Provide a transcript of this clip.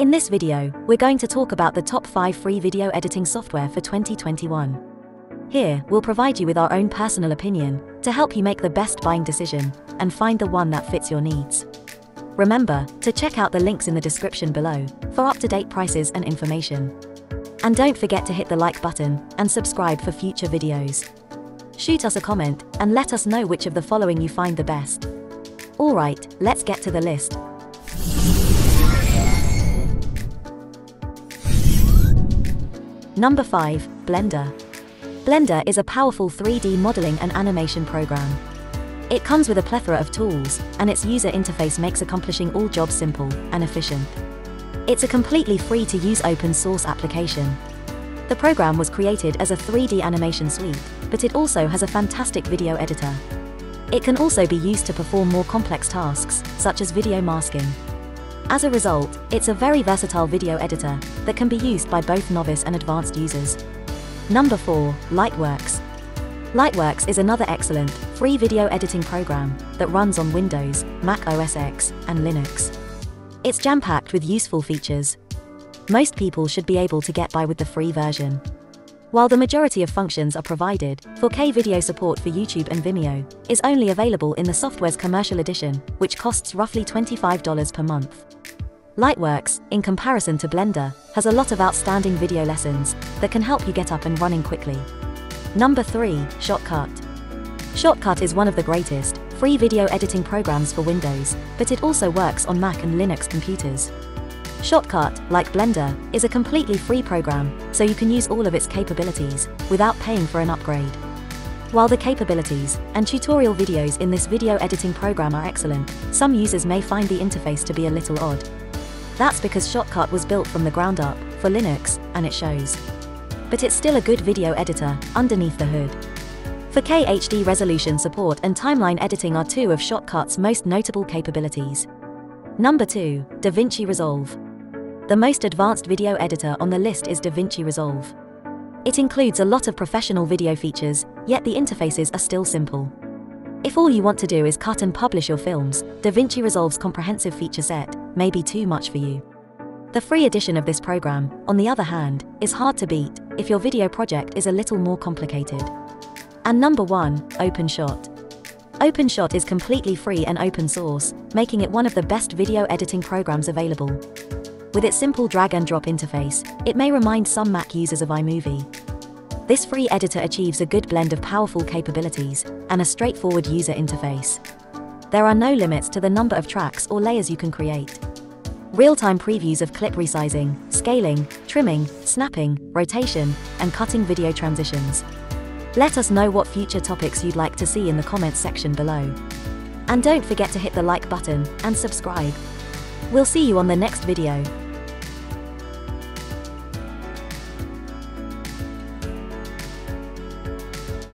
In this video, we're going to talk about the top 5 free video editing software for 2021. Here, we'll provide you with our own personal opinion, to help you make the best buying decision, and find the one that fits your needs. Remember, to check out the links in the description below, for up-to-date prices and information. And don't forget to hit the like button, and subscribe for future videos. Shoot us a comment, and let us know which of the following you find the best. Alright, let's get to the list. Number 5, Blender. Blender is a powerful 3D modeling and animation program. It comes with a plethora of tools, and its user interface makes accomplishing all jobs simple and efficient. It's a completely free-to-use open-source application. The program was created as a 3D animation suite, but it also has a fantastic video editor. It can also be used to perform more complex tasks, such as video masking. As a result, it's a very versatile video editor that can be used by both novice and advanced users. Number 4, Lightworks. Lightworks is another excellent, free video editing program that runs on Windows, Mac OS X, and Linux. It's jam-packed with useful features. Most people should be able to get by with the free version. While the majority of functions are provided, 4K video support for YouTube and Vimeo is only available in the software's commercial edition, which costs roughly $25 per month. Lightworks, in comparison to Blender, has a lot of outstanding video lessons that can help you get up and running quickly. Number 3, Shotcut. Shotcut is one of the greatest free video editing programs for Windows, but it also works on Mac and Linux computers. Shotcut, like Blender, is a completely free program, so you can use all of its capabilities without paying for an upgrade. While the capabilities and tutorial videos in this video editing program are excellent, some users may find the interface to be a little odd. That's because Shotcut was built from the ground up for Linux, and it shows. But it's still a good video editor underneath the hood. 4K HD resolution support and timeline editing are two of Shotcut's most notable capabilities. Number 2, DaVinci Resolve. The most advanced video editor on the list is DaVinci Resolve. It includes a lot of professional video features, yet the interfaces are still simple. If all you want to do is cut and publish your films, DaVinci Resolve's comprehensive feature set may be too much for you. The free edition of this program, on the other hand, is hard to beat if your video project is a little more complicated. And number 1, OpenShot. OpenShot is completely free and open source, making it one of the best video editing programs available. With its simple drag-and-drop interface, it may remind some Mac users of iMovie. This free editor achieves a good blend of powerful capabilities and a straightforward user interface. There are no limits to the number of tracks or layers you can create. Real-time previews of clip resizing, scaling, trimming, snapping, rotation, and cutting video transitions. Let us know what future topics you'd like to see in the comments section below. And don't forget to hit the like button and subscribe. We'll see you on the next video.